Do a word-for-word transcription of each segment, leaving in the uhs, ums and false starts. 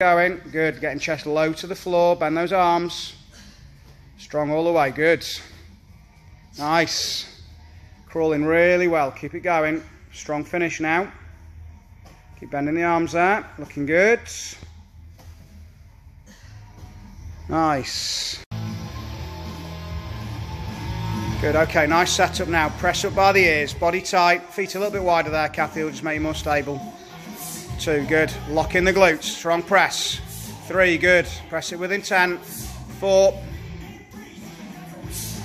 Going, good, getting chest low to the floor, bend those arms, strong all the way, good, nice, crawling really well, keep it going, strong finish now, keep bending the arms there, looking good, nice, good, okay, nice setup now, press up by the ears, body tight, feet a little bit wider there, Cathy, it'll just make you more stable. Two, good, lock in the glutes, strong press. Three, good, press it with intent. Four,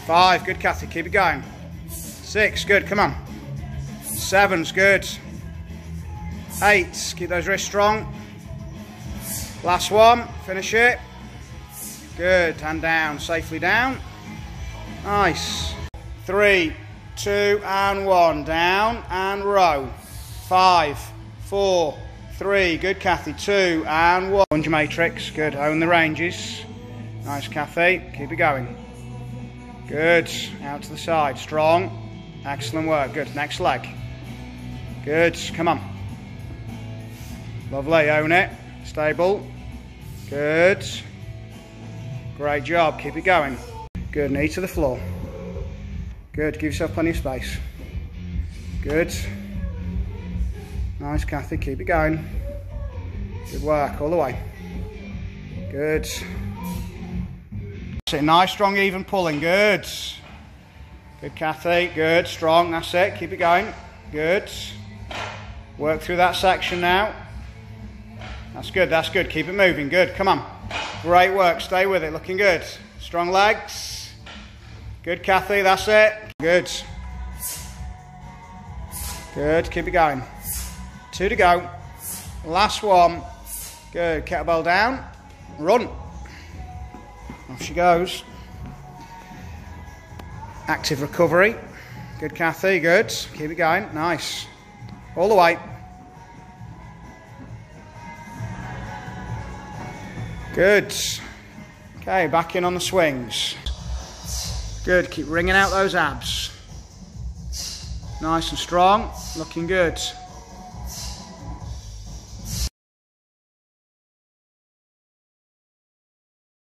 five, good Cathy, keep it going. Six, good, come on. Seven's good. Eight, keep those wrists strong. Last one, finish it. Good, hand down, safely down. Nice. Three, two, and one, down and row. Five, four, three, good Cathy, two and one. Lunge matrix, good, own the ranges. Nice Cathy, keep it going. Good, out to the side, strong. Excellent work, good, next leg. Good, come on. Lovely, own it, stable. Good. Great job, keep it going. Good, knee to the floor. Good, give yourself plenty of space. Good. Nice Cathy, keep it going. Good work, all the way. Good. That's it, nice, strong, even pulling, good. Good Cathy, good, strong, that's it, keep it going. Good. Work through that section now. That's good, that's good, keep it moving, good, come on. Great work, stay with it, looking good. Strong legs. Good Cathy, that's it. Good. Good, keep it going. Two to go. Last one. Good. Kettlebell down. Run. Off she goes. Active recovery. Good, Cathy. Good. Keep it going. Nice. All the way. Good. Okay, back in on the swings. Good. Keep wringing out those abs. Nice and strong. Looking good.